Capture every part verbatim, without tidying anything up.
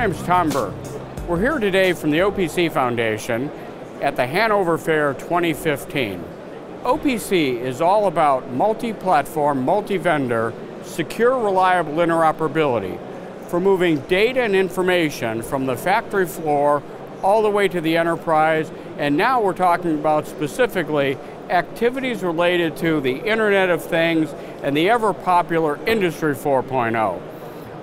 name is Tom Burke. We're here today from the O P C Foundation at the Hanover Fair twenty fifteen. O P C is all about multi-platform, multi-vendor, secure, reliable interoperability for moving data and information from the factory floor all the way to the enterprise, and now we're talking about specifically activities related to the Internet of Things and the ever-popular Industry four point oh.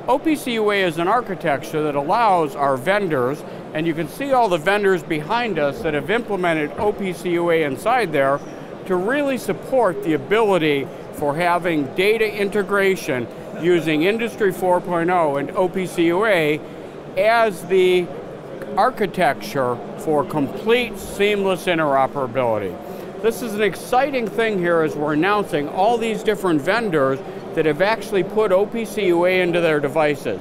O P C U A is an architecture that allows our vendors, and you can see all the vendors behind us that have implemented O P C U A inside there, to really support the ability for having data integration using Industry four point oh and O P C U A as the architecture for complete seamless interoperability. This is an exciting thing here as we're announcing all these different vendors that have actually put O P C U A into their devices.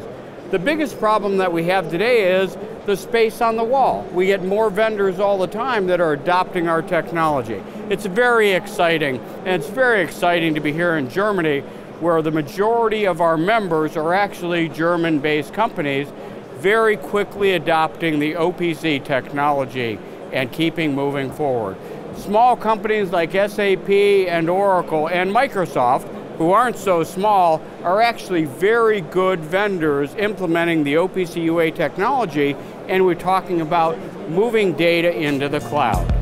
The biggest problem that we have today is the space on the wall. We get more vendors all the time that are adopting our technology. It's very exciting, and it's very exciting to be here in Germany, where the majority of our members are actually German-based companies, very quickly adopting the O P C technology and keeping moving forward. Small companies like S A P and Oracle and Microsoft, who aren't so small, are actually very good vendors implementing the O P C U A technology, and we're talking about moving data into the cloud.